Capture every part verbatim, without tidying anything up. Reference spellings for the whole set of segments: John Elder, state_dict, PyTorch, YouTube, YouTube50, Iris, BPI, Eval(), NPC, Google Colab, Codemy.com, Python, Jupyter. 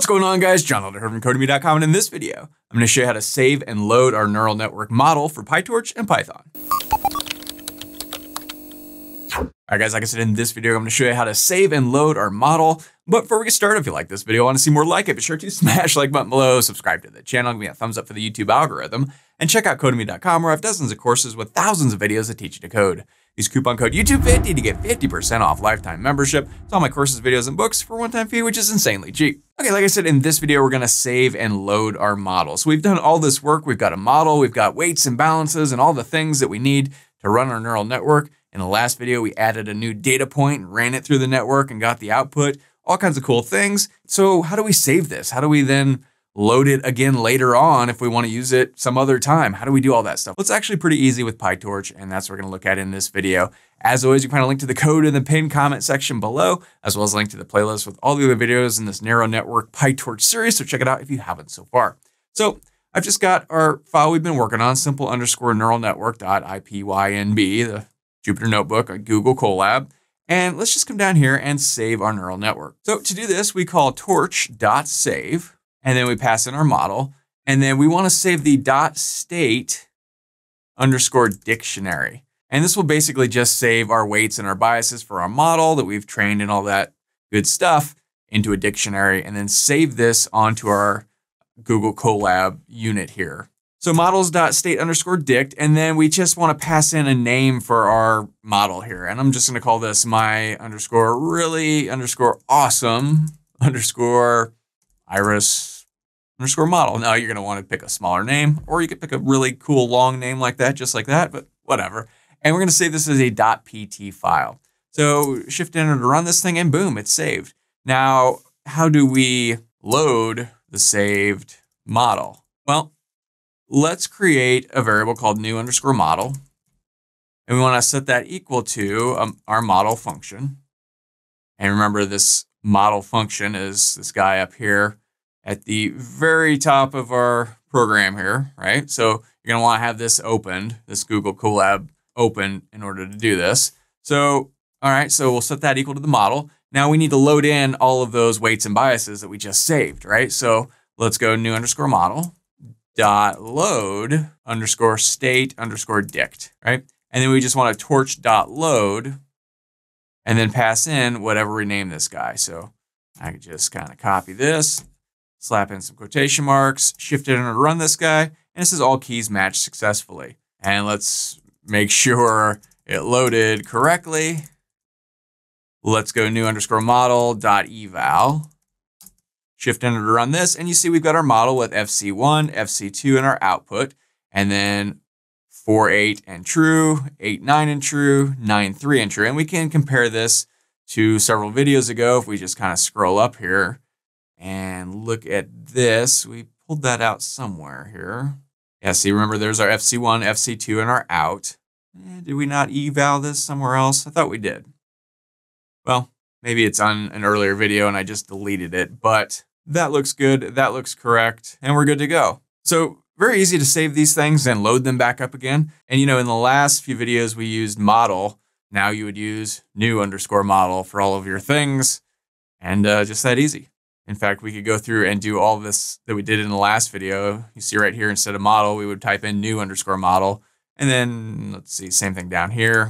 What's going on, guys? John Elder here from Codemy dot com, and in this video, I'm going to show you how to save and load our neural network model for PyTorch and Python. All right, guys, like I said, in this video, I'm going to show you how to save and load our model. But before we get started, if you like this video, want to see more like it, be sure to smash the like button below, subscribe to the channel, give me a thumbs up for the YouTube algorithm, and check out Codemy dot com, where I have dozens of courses with thousands of videos that teach you to code. Use coupon code YouTube fifty to get fifty percent off lifetime membership to all my courses, videos, and books for a one-time fee, which is insanely cheap. Okay, like I said, in this video, we're gonna save and load our model. So we've done all this work. We've got a model, we've got weights and balances and all the things that we need to run our neural network. In the last video, we added a new data point and ran it through the network and got the output, all kinds of cool things. So how do we save this? How do we then load it again later on if we want to use it some other time? How do we do all that stuff? Well, it's actually pretty easy with PyTorch, and that's what we're going to look at in this video. As always, you can find a link to the code in the pinned comment section below, as well as a link to the playlist with all the other videos in this neural network PyTorch series. So check it out if you haven't so far. So I've just got our file we've been working on, simple underscore neural network dot ipynb, the Jupyter Notebook, a Google Colab. And let's just come down here and save our neural network. So to do this, we call torch.save, and then we pass in our model, and then we want to save the dot state underscore dictionary. And this will basically just save our weights and our biases for our model that we've trained and all that good stuff into a dictionary, and then save this onto our Google Colab unit here. So models.state underscore dict, and then we just want to pass in a name for our model here. And I'm just going to call this my underscore really underscore awesome underscore Iris underscore model. Now you're going to want to pick a smaller name, or you could pick a really cool long name like that, just like that, but whatever. And we're going to save this as a .pt file. So shift enter to run this thing, and boom, it's saved. Now, how do we load the saved model? Well, let's create a variable called new underscore model. And we want to set that equal to um, our model function. And remember, this model function is this guy up here at the very top of our program here, right? So you're going to want to have this opened, this Google Colab open, in order to do this. So, all right, so we'll set that equal to the model. Now we need to load in all of those weights and biases that we just saved, right? So let's go new underscore model dot load underscore state underscore dict, right? And then we just want to torch dot load and then pass in whatever we name this guy. So I could just kind of copy this, slap in some quotation marks, shift it and run this guy. And this is all keys matched successfully. And let's make sure it loaded correctly. Let's go new underscore model dot eval. Shift enter to run this, and you see we've got our model with F C one, F C two in our output, and then four eight and true, eight nine and true, nine three and true. And we can compare this to several videos ago. If we just kind of scroll up here and look at this, we pulled that out somewhere here. Yeah, see, remember there's our F C one, F C two, and our out. Eh, did we not eval this somewhere else? I thought we did. Well, maybe it's on an earlier video and I just deleted it, but that looks good, that looks correct, and we're good to go. So very easy to save these things and load them back up again. And you know, in the last few videos we used model, now you would use new underscore model for all of your things, and uh, just that easy. In fact, we could go through and do all this that we did in the last video. You see right here, instead of model, we would type in new underscore model, and then let's see, same thing down here,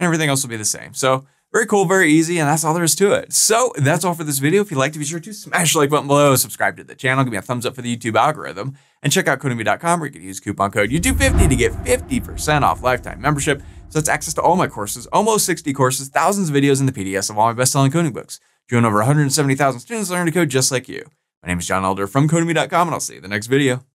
and everything else will be the same. So very cool, very easy, and that's all there is to it. So that's all for this video. If you liked it, be sure to smash the like button below, subscribe to the channel, give me a thumbs up for the YouTube algorithm, and check out Codemy dot com, where you can use coupon code YouTube fifty to get fifty percent off lifetime membership. So that's access to all my courses, almost sixty courses, thousands of videos, and the P D Fs of all my best-selling coding books. Join over one hundred seventy thousand students learning to code just like you. My name is John Elder from Codemy dot com, and I'll see you in the next video.